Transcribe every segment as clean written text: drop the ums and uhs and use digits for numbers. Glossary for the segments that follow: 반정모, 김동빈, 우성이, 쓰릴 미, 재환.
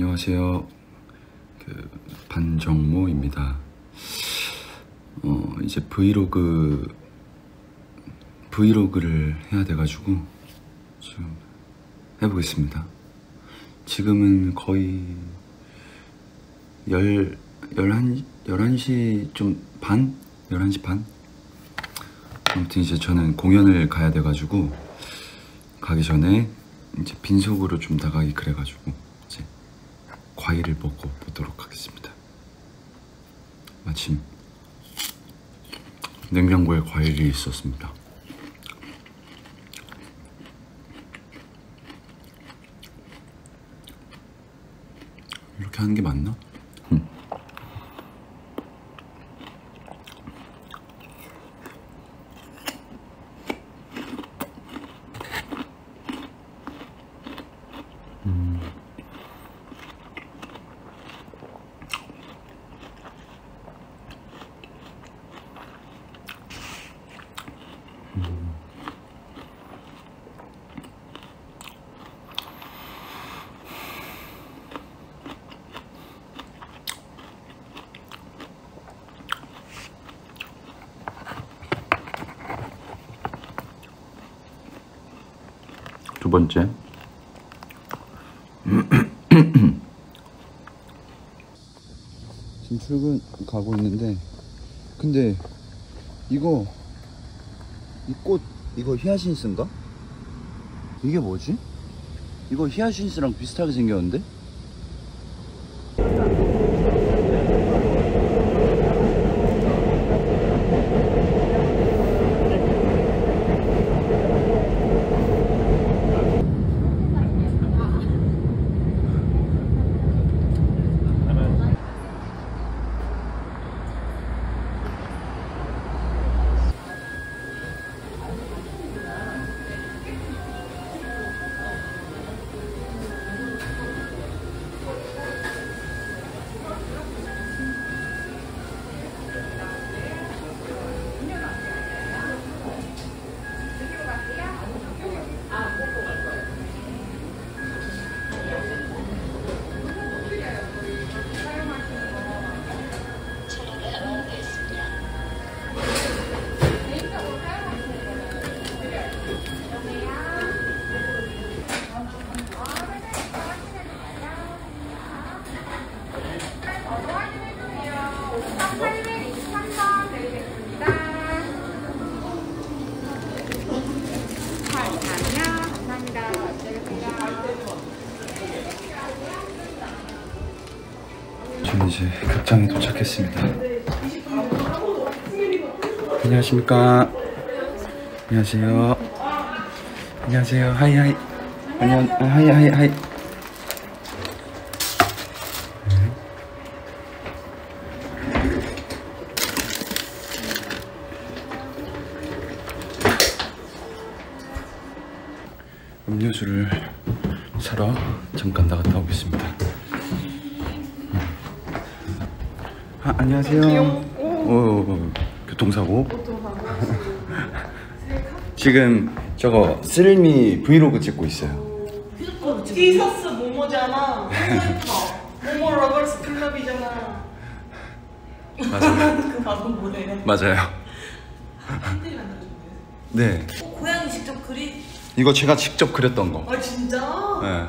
안녕하세요. 반정모입니다. 이제 브이로그를 해야 돼가지고 좀 해보겠습니다. 지금은 거의 11시 좀 반? 11시 반? 아무튼 이제 저는 공연을 가야 돼가지고 가기 전에 이제 빈속으로 좀 나가기 그래가지고 이제 과일을 먹고 보도록 하겠습니다. 마침 냉장고에 과일이 있었습니다. 이렇게 하는 게 맞나? 두 번째. 지금 출근 가고 있는데, 근데 이거 히아신스인가? 이게 뭐지? 이거 히아신스랑 비슷하게 생겼는데? 이제 극장에 도착했습니다. 안녕하십니까. 안녕하세요. 안녕하세요. 하이하이. 안녕. 하이하이하이. 음료수를 사러 잠깐 나갔다 오겠습니다. 아, 안녕하세요. 교통사고. 지금 저거 쓰릴 미 브이로그 찍고 있어요. 티셔츠 모모잖아. 모모 러버스 클럽이잖아. 맞아요. 그 방금 뭐예요? 맞아요. 네. 고양이 직접 그리? 이거 제가 직접 그렸던 거. 아 진짜? 네.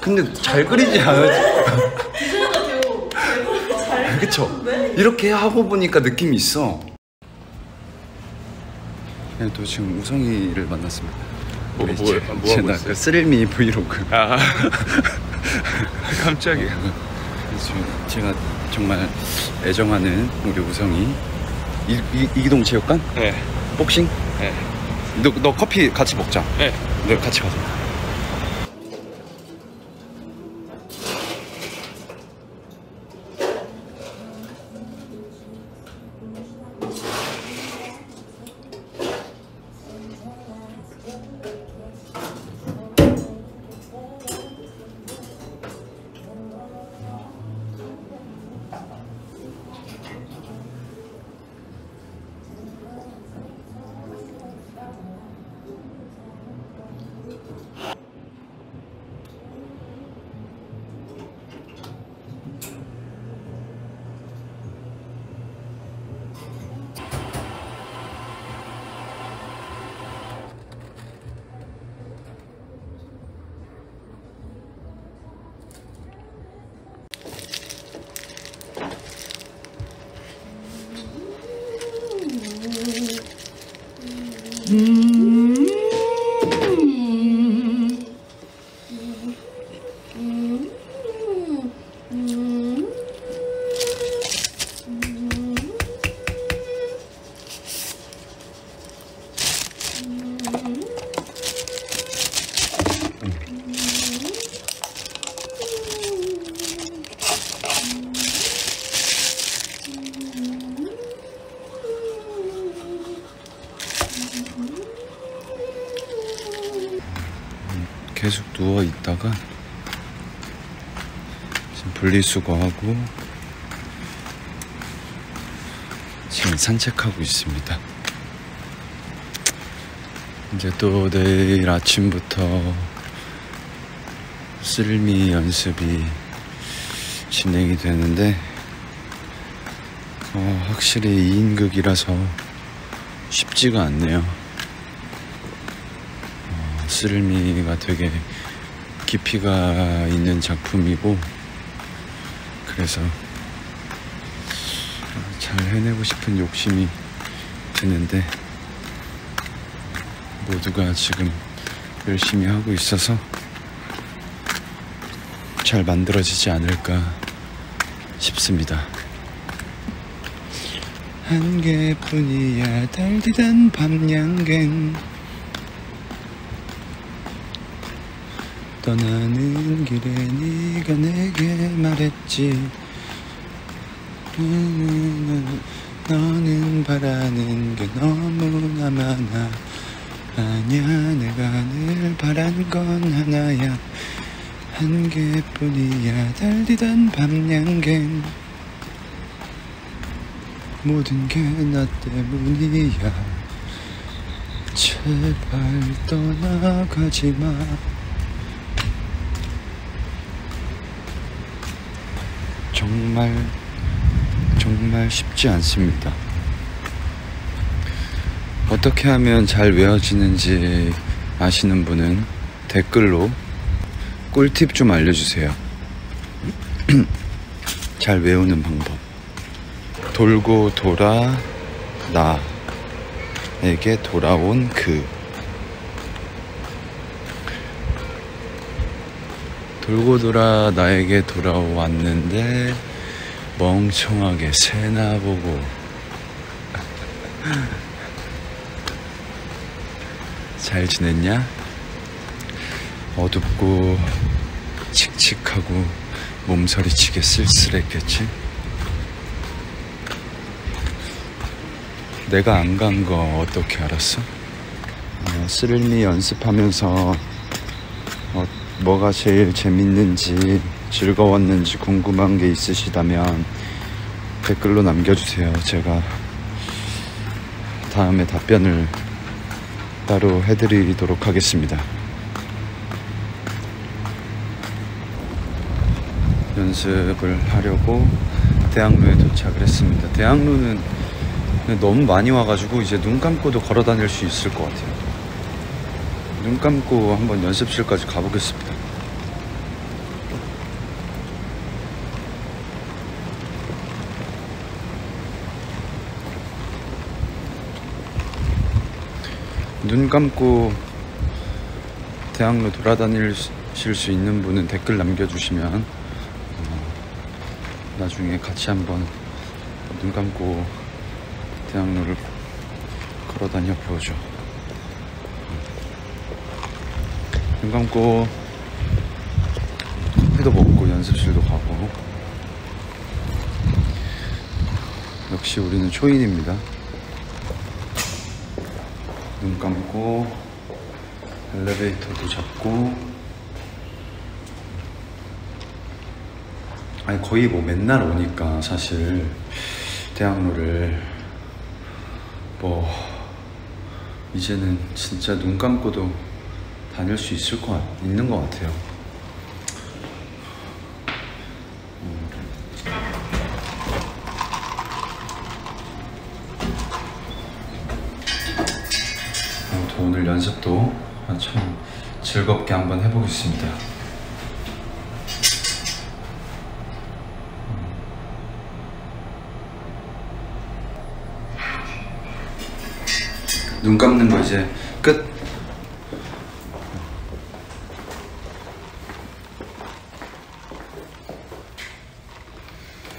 근데 잘 그리지 않아요? 그쵸? 네? 이렇게 하고 보니까 느낌이 있어. 네, 또 지금 우성이를 만났습니다. 뭐 하고 있어요? 쓰릴 미 브이로그. 아, 깜짝이야. 제가 정말 애정하는 우리 우성이. 이기동 체육관? 네. 복싱? 네. 너 커피 같이 먹자. 네. 네, 같이 가자. 계속 누워있다가 지금 분리수거하고 지금 산책하고 있습니다. 이제 또 내일 아침부터 쓰릴 미 연습이 진행이 되는데 확실히 2인극이라서 쉽지가 않네요. 쓰릴 미가 되게 깊이가 있는 작품이고 그래서 잘 해내고 싶은 욕심이 드는데 모두가 지금 열심히 하고 있어서 잘 만들어지지 않을까 싶습니다. 한 개뿐이야 달디단 밤양갱 떠나는 길에 네가 내게 말했지 너는 바라는 게 너무나 많아 아냐 내가 늘 바란 건 하나야 한 개뿐이야 달리던 밤양갱 모든 게 나 때문이야 제발 떠나가지마 정말 쉽지 않습니다. 어떻게 하면 잘 외워지는지 아시는 분은 댓글로 꿀팁 좀 알려주세요. 잘 외우는 방법. 돌고 돌아 나에게 돌아온 그 돌고 돌아 나에게 돌아왔는데 멍청하게 새나 보고 잘 지냈냐? 어둡고 칙칙하고 몸서리치게 쓸쓸했겠지? 내가 안 간 거 어떻게 알았어? 쓰릴 미 연습하면서 뭐가 제일 재밌는지 즐거웠는지 궁금한 게 있으시다면 댓글로 남겨주세요. 제가 다음에 답변을 따로 해드리도록 하겠습니다. 연습을 하려고 대학로에 도착을 했습니다. 대학로는 너무 많이 와가지고 이제 눈 감고도 걸어 다닐 수 있을 것 같아요. 눈 감고 한번 연습실까지 가보겠습니다. 눈 감고 대학로 돌아다니실 수 있는 분은 댓글 남겨주시면 나중에 같이 한번 눈 감고 대학로를 걸어다녀 보죠. 눈 감고 커피도 먹고 연습실도 가고 역시 우리는 초인입니다. 눈 감고 엘리베이터도 잡고 아니 거의 뭐 맨날 오니까 사실 대학로를 뭐 이제는 진짜 눈 감고도 다닐 수 있을 있는 것 같아요. 또 오늘 연습도 참 즐겁게 한번 해보겠습니다. 눈 감는 거 이제 끝!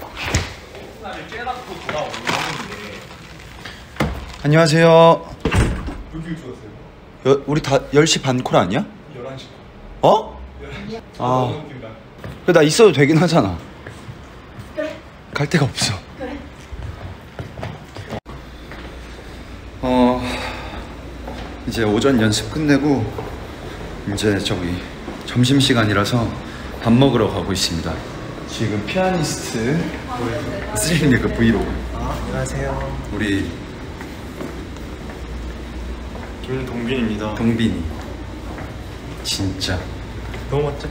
안녕하세요. 우리 다 10시 반 콜 아니야? 11시 어? 11시 아 그래 나 있어도 되긴 하잖아. 그래 갈 데가 없어. 그래 이제 오전 연습 끝내고 이제 저기 점심시간이라서 밥 먹으러 가고 있습니다. 지금 피아니스트 쓰릴 미 그 브이로그. 안녕하세요. 우리 김동빈입니다. 동빈이 진짜 너무 멋져.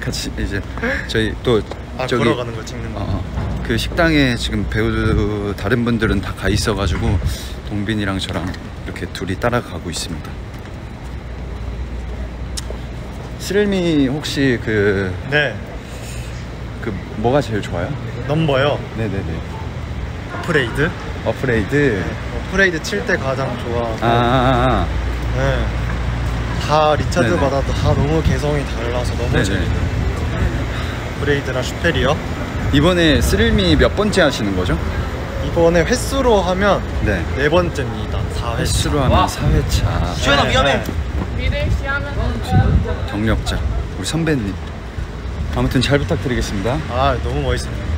같이 이제 저희 또 저기 걸어가는 거 찍는 거. 그 식당에 지금 배우 다른 분들은 다 가 있어가지고 동빈이랑 저랑 이렇게 둘이 따라가고 있습니다. 쓰릴 미 혹시 그 네. 그 뭐가 제일 좋아요? 넘버요. 네네네. 어프레이드? 어프레이드. 네. 어프레이드 칠 때 가장 좋아하고. 네. 다 리차드 바다도 다 너무 개성이 달라서 너무 재밌어요. 어프레이드나 슈페리어. 이번에 쓰릴 미 몇 번째 하시는 거죠? 이번에 횟수로 하면 네 번째입니다. 4회차. 횟수로 하면 4회차. 시원아 위험해. 경력자 우리 선배님. 아무튼 잘 부탁드리겠습니다. 아 너무 멋있습니다.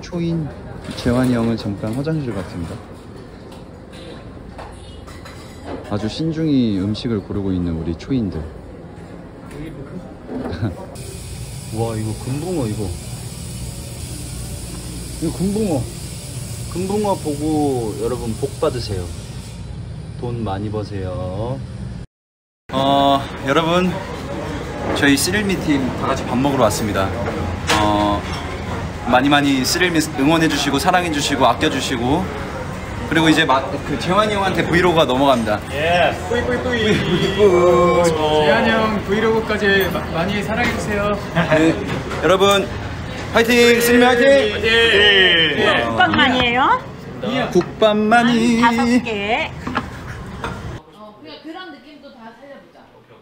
초인. 재환이 형은 잠깐 화장실 갔습니다. 아주 신중히 음식을 고르고 있는 우리 초인들. 와 이거 금붕어 이거 금붕어 보고 여러분 복 받으세요. 돈 많이 버세요. 여러분 저희 쓰릴 미 팀 다 같이 밥 먹으러 왔습니다. 많이 쓰릴 미 응원해주시고 사랑해주시고 아껴주시고 그리고 이제 그 재환이 형한테 브이로그가 넘어갑니다. 예. 뿌이. 재환이 형 브이로그까지 많이 사랑해주세요. 네. 여러분 화이팅! 쓰릴 미 화이팅! 국밥만이에요? 국밥만이. 5개. 그런 느낌도 다 살려보자. 오케이.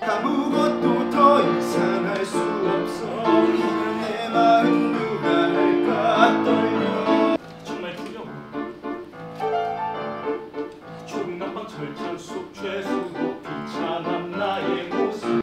그러니까 아무것도 더 이상 할 수 없어. 마음 누가 할까 떨려. 정말 투정 중간방 절찬 속 죄수고 비참한 나의 모습.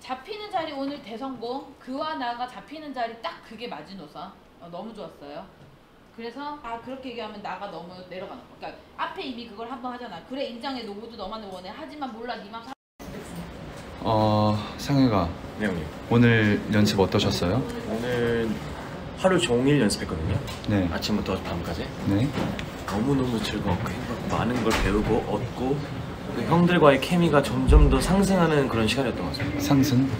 잡히는 자리 오늘 대성공. 그와 나가 잡히는 자리 딱 그게 마지노선. 너무 좋았어요. 그래서 그렇게 얘기하면 나가 너무 내려가는 거. 그러니까 앞에 이미 그걸 한번 하잖아. 그래 인정해 너 모두 너만 원해. 하지만 몰라 네 맘. 상해가. 네 형님. 오늘 연습 어떠셨어요? 오늘 하루 종일 연습했거든요. 네. 아침부터 밤까지. 네. 너무너무 즐거웠고 행복하고 많은 걸 배우고 얻고 그 형들과의 케미가 점점 더 상승하는 그런 시간이었던 것 같아요. 상승.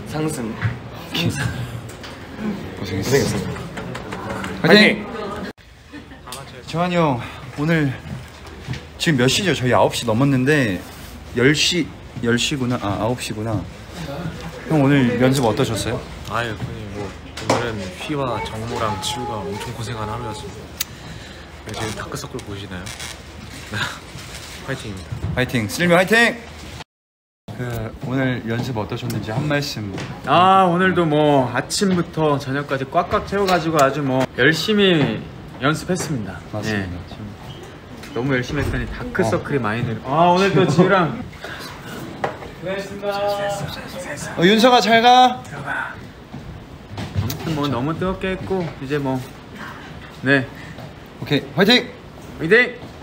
고생했습니다. 화이팅! 재환이 형 오늘 지금 몇 시죠? 저희 9시 넘었는데 10시구나. 9시구나. 형 오늘 연습 어떠셨어요? 아유 뭐 오늘은 휘와 정모랑 치우가 엄청 고생한 하루였습니다. 지금 다크서클 보이시나요? 화이팅입니다. 화이팅! 쓰릴 미 화이팅! 오늘 연습 어떠셨는지 한 말씀. 오늘도 뭐 아침부터 저녁까지 꽉꽉 채워가지고 아주 뭐 열심히 연습했습니다. 맞습니다. 예, 너무 열심히 했더니 다크서클이 많이 내려. 오늘도 지우랑 고생했습니다. 윤서가 잘 가. 아무튼 뭐 너무 뜨겁게 했고 이제 뭐 네. 오케이 화이팅! 화이팅!